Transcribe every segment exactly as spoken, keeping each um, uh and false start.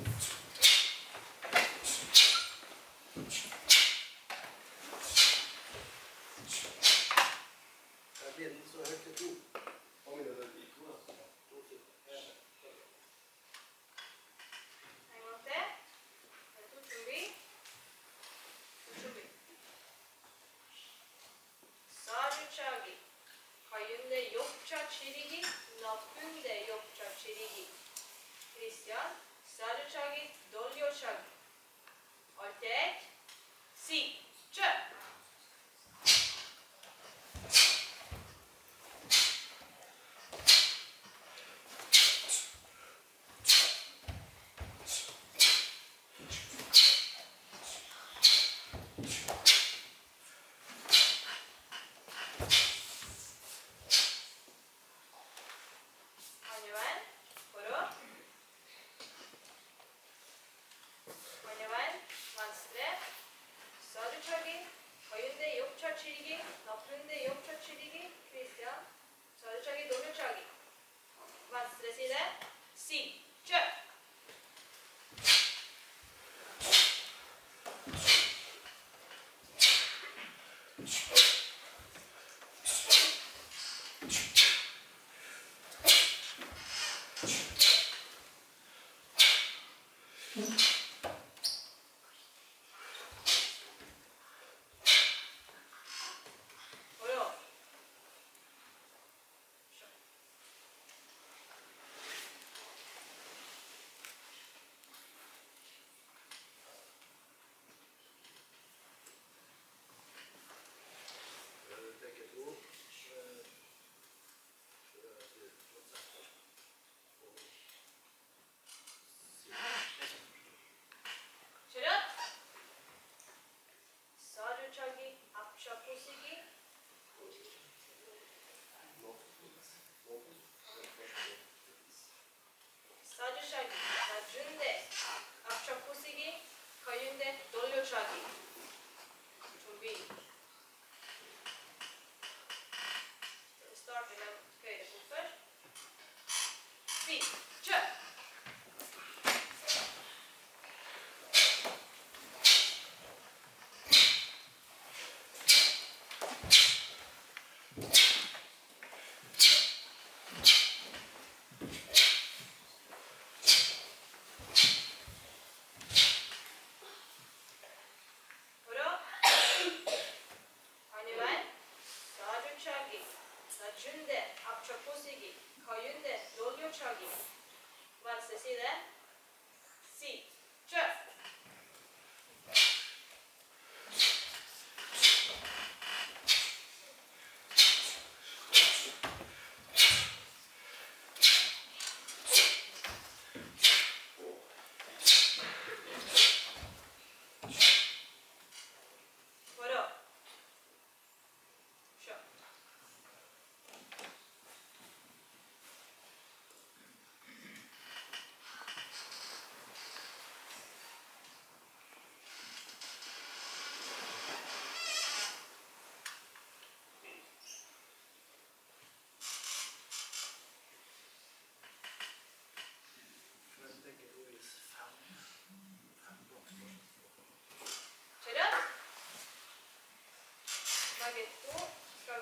Skal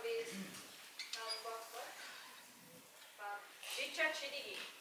vi ta bak oss? Richard Chirigi.